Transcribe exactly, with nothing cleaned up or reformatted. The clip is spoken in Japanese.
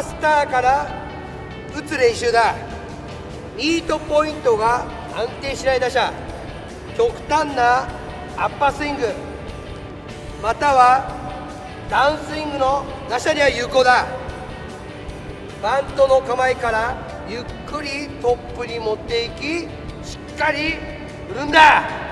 バスターから打つ練習だ。ミートポイントが安定しない打者、極端なアッパースイングまたはダウンスイングの打者には有効だ。バントの構えからゆっくりトップに持っていき、しっかり振るんだ。